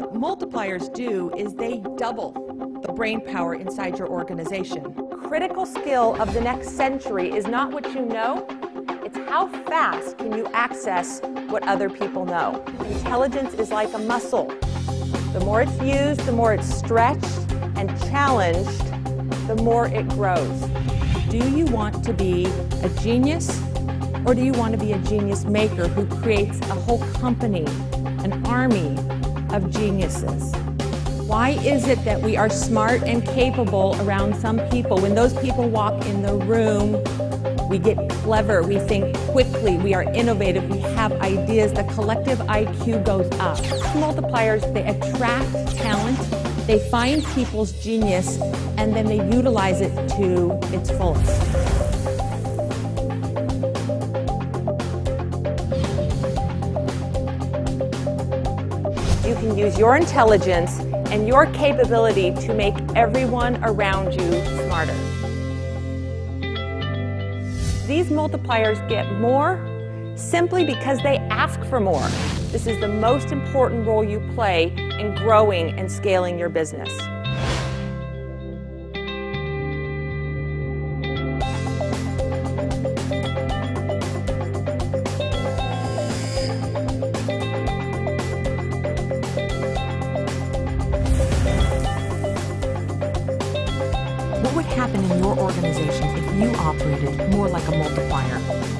What multipliers do is they double the brain power inside your organization. Critical skill of the next century is not what you know, it's how fast can you access what other people know. Intelligence is like a muscle. The more it's used, the more it's stretched and challenged, the more it grows. Do you want to be a genius, or do you want to be a genius maker who creates a whole company, an army of geniuses? Why is it that we are smart and capable around some people? When those people walk in the room, we get clever, we think quickly, we are innovative, we have ideas, the collective IQ goes up. Multipliers, they attract talent, they find people's genius, and then they utilize it to its fullest. You can use your intelligence and your capability to make everyone around you smarter. These multipliers get more simply because they ask for more. This is the most important role you play in growing and scaling your business. What would happen in your organization if you operated more like a multiplier?